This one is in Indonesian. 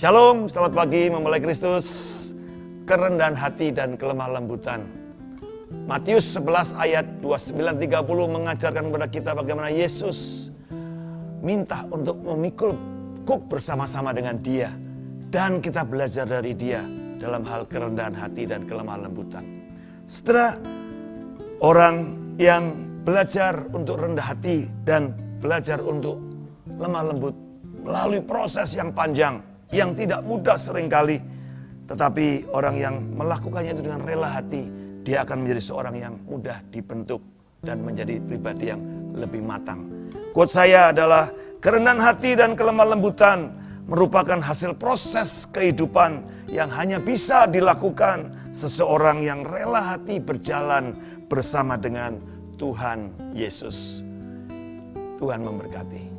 Shalom, selamat pagi, mempelai Kristus, kerendahan hati dan kelemah lembutan. Matius 11 ayat 29-30 mengajarkan kepada kita bagaimana Yesus minta untuk memikul kuk bersama-sama dengan Dia, dan kita belajar dari Dia dalam hal kerendahan hati dan kelemah lembutan. Saudara, orang yang belajar untuk rendah hati dan belajar untuk lemah lembut melalui proses yang panjang, yang tidak mudah seringkali. Tetapi orang yang melakukannya itu dengan rela hati, dia akan menjadi seorang yang mudah dibentuk dan menjadi pribadi yang lebih matang. Quote saya adalah, kerendahan hati dan kelemah lembutan merupakan hasil proses kehidupan yang hanya bisa dilakukan seseorang yang rela hati berjalan bersama dengan Tuhan Yesus. Tuhan memberkati.